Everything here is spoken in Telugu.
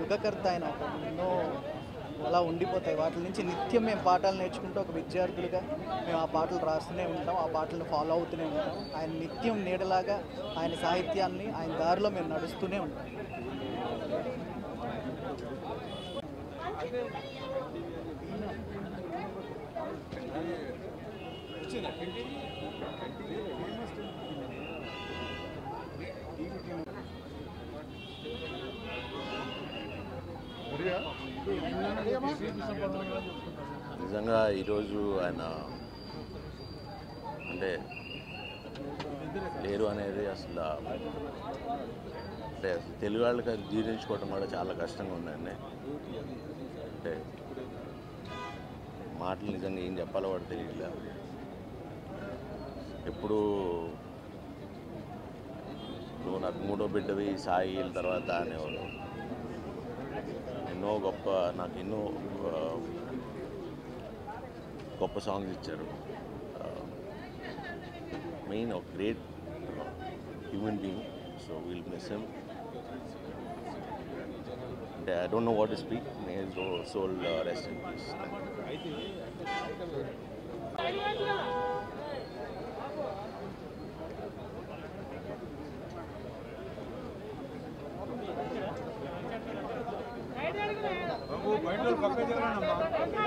యుగ కర్త ఆయన. ఎన్నో అలా ఉండిపోతాయి. వాటి నుంచి నిత్యం మేము పాఠాలు నేర్చుకుంటూ ఒక విద్యార్థులుగా మేము ఆ పాటలు రాస్తూనే ఉంటాం, ఆ పాటలను ఫాలో అవుతూనే ఉంటాం. ఆయన నిత్యం నీడలాగా ఆయన సాహిత్యాన్ని ఆయన దారిలో మేము నడుస్తూనే ఉంటాం. నిజంగా ఈరోజు ఆయన అంటే లేరు అనేది అసలు అంటే తెలుగు వాళ్ళకి అది జీర్ణించుకోవడం కూడా చాలా కష్టంగా ఉందండి. అంటే మాటలు నిజంగా ఏం చెప్పాలో వాడు తెలియట్లేదు. ఎప్పుడు నువ్వు నాకు మూడో బిడ్డవి సాయి తర్వాత అనేవాడు. ఎన్నో గొప్ప నాకు ఎన్నో గొప్ప సాంగ్స్ ఇచ్చారు. మెయిన్ ఒక great human being. So will miss him. అంటే I don't know what to speak. May his soul rest in peace. Bye.